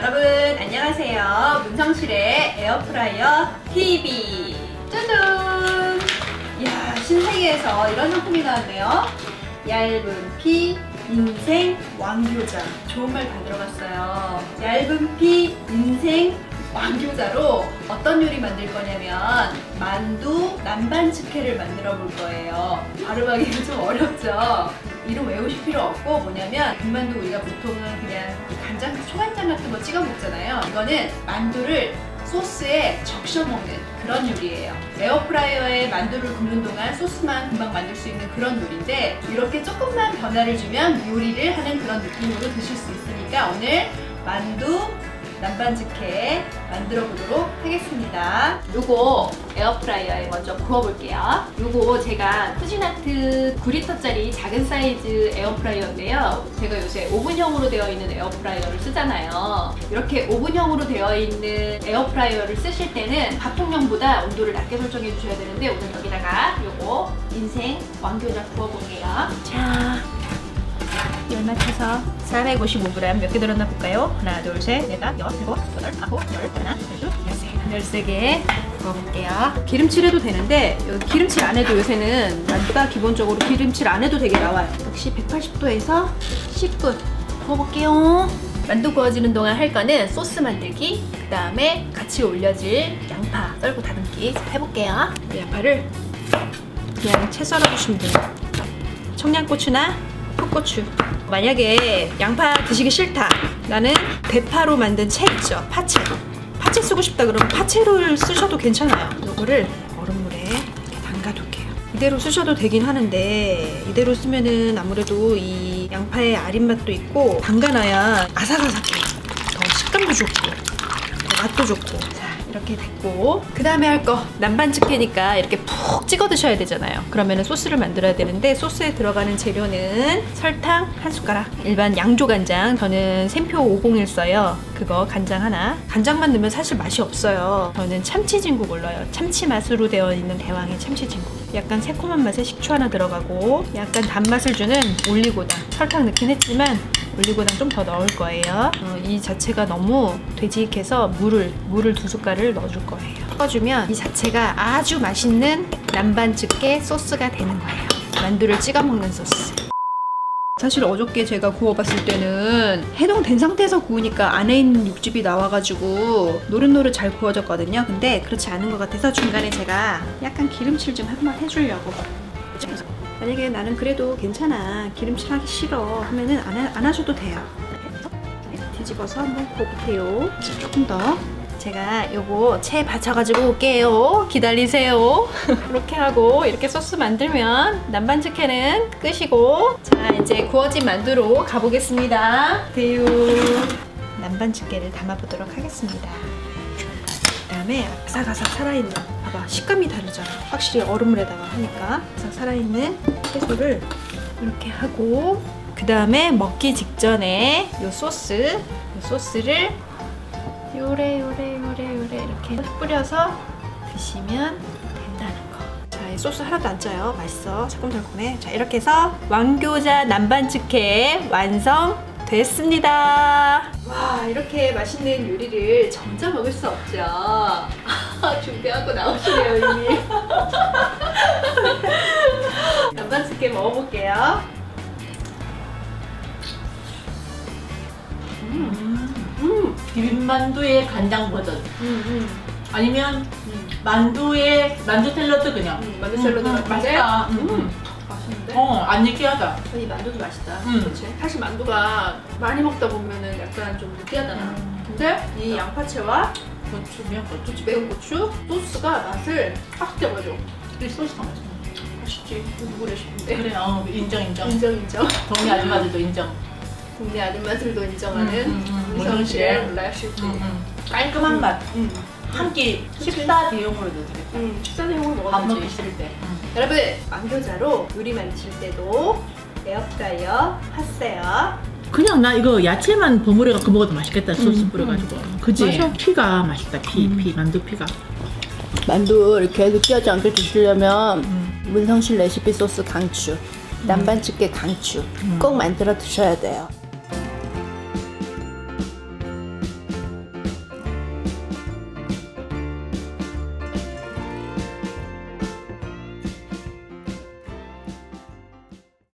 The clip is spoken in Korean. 여러분 안녕하세요. 문성실의 에어프라이어 TV. 짜잔! 이야, 신세계에서 이런 상품이 나왔네요. 얇은 피 인생 왕교자. 좋은 말 다 들어봤어요. 얇은 피 인생 왕교자로 어떤 요리 만들 거냐면 만두 난반즈케를 만들어 볼 거예요. 발음하기가 좀 어렵죠? 이름 외우실 필요 없고 뭐냐면 군만두 우리가 보통은 그냥 간장, 초간장 같은 거 찍어 먹잖아요. 이거는 만두를 소스에 적셔 먹는 그런 요리예요. 에어프라이어에 만두를 굽는 동안 소스만 금방 만들 수 있는 그런 요리인데 이렇게 조금만 변화를 주면 요리를 하는 그런 느낌으로 드실 수 있으니까 오늘 만두 난반즈케 만들어 보도록 하겠습니다. 요거 에어프라이어에 먼저 구워 볼게요. 요거 제가 쿠진아트 9L짜리 작은 사이즈 에어프라이어인데요, 제가 요새 오븐형으로 되어 있는 에어프라이어를 쓰잖아요. 이렇게 오븐형으로 되어 있는 에어프라이어를 쓰실 때는 밥통형보다 온도를 낮게 설정해 주셔야 되는데 오늘 여기다가 요거 인생 왕교자 구워 볼게요. 자, 열 맞춰서 455g 몇 개 들었나 볼까요? 하나, 둘, 셋, 넷, 다섯, 여섯, 일곱, 여덟, 아홉, 열, 하나, 둘, 셋, 13개 구워볼게요. 기름칠 해도 되는데 기름칠 안 해도 요새는 만두가 기본적으로 기름칠 안 해도 되게 나와요. 역시 180도에서 10분 구워볼게요. 만두 구워지는 동안 할 거는 소스 만들기, 그 다음에 같이 올려질 양파 썰고 다듬기 해볼게요. 양파를 그냥 채 썰어주시면 돼요. 청양고추나 고추. 만약에 양파 드시기 싫다, 나는 대파로 만든 채 있죠, 파채. 파채 쓰고 싶다 그러면 파채를 쓰셔도 괜찮아요. 요거를 얼음물에 이렇게 담가둘게요. 이대로 쓰셔도 되긴 하는데 이대로 쓰면은 아무래도 이 양파의 아린 맛도 있고 담가놔야 아삭아삭해요. 더 식감도 좋고 더 맛도 좋고. 자, 이렇게 됐고 그 다음에 할 거 난반즈케니까 이렇게 푹 찍어 드셔야 되잖아요. 그러면은 소스를 만들어야 되는데 소스에 들어가는 재료는 설탕 1숟가락, 일반 양조간장, 저는 샘표 501 써요. 그거 간장 하나. 간장만 넣으면 사실 맛이 없어요. 저는 참치진국을 넣어요. 참치 맛으로 되어 있는 대왕의 참치진국. 약간 새콤한 맛에 식초 하나 들어가고 약간 단맛을 주는 올리고당. 설탕 넣긴 했지만 올리고당 좀 더 넣을 거예요. 이 자체가 너무 되직해서 물을 2숟갈을 넣어줄 거예요. 섞어주면 이 자체가 아주 맛있는 난반즈케 소스가 되는 거예요. 만두를 찍어 먹는 소스. 사실 어저께 제가 구워봤을 때는 해동된 상태에서 구우니까 안에 있는 육즙이 나와가지고 노릇노릇 잘 구워졌거든요. 근데 그렇지 않은 것 같아서 중간에 제가 약간 기름칠 좀 한번 해주려고. 만약에 나는 그래도 괜찮아, 기름칠 하기 싫어 하면은 안 하셔도 돼요. 뒤집어서 한번 구워볼게요. 조금 더. 제가 요거 채 받쳐가지고 올게요. 기다리세요. 이렇게 하고 이렇게 소스 만들면 난반즈케는 끝이고, 자, 이제 구워진 만두로 가보겠습니다. 데유 난반즈케를 담아보도록 하겠습니다. 그 다음에 아삭아삭 살아있는, 봐봐, 식감이 다르잖아. 확실히 얼음물에다가 하니까. 아삭 살아있는 채소를 이렇게 하고 그 다음에 먹기 직전에 요 소스를 요래 이렇게 뿌려서 드시면 된다는 거. 자, 이 소스 하나도 안 짜요. 맛있어. 새콤달콤해. 자, 이렇게 해서 왕교자 난반즈케 완성됐습니다. 와, 이렇게 맛있는 요리를 점자 먹을 수 없죠. 준비하고 나오시네요, 이미. 난반즈케 먹어볼게요. 비빔만두의 간장 버전. 아니면 만두 샐러드 그냥. 만두 샐러드 맛있다. 맛있는데? 안 느끼하다. 이 만두도 맛있다. 그치? 사실 만두가 많이 먹다 보면은 약간 좀 느끼하잖아. 근데 이 양파채와 고추, 매운 고추 소스가 맛을 확 잡아줘. 이 소스가 맛있어. 맛있지. 누구래 싶은데. 그래, 인정. 동네 아줌마들도 인정. 동네 아줌마들도 인정하는 문성실 라이프스타일. 깔끔한 맛. 한 끼 식사 대용으로 드세요. 식사 대용으로 먹어야지. 밥 먹기 싫을 때. 여러분, 왕교자로 요리 만드실 때도 에어프라이어 하세요. 그냥 나 이거 야채만 버무려갖고 먹어도 맛있겠다. 소스 뿌려가지고. 그치? 맞아. 피가 맛있다. 만두피가. 만두 이렇게 느끼하지 않게 드시려면 문성실 레시피 소스 강추. 난반즈케 강추. 꼭 만들어 드셔야 돼요.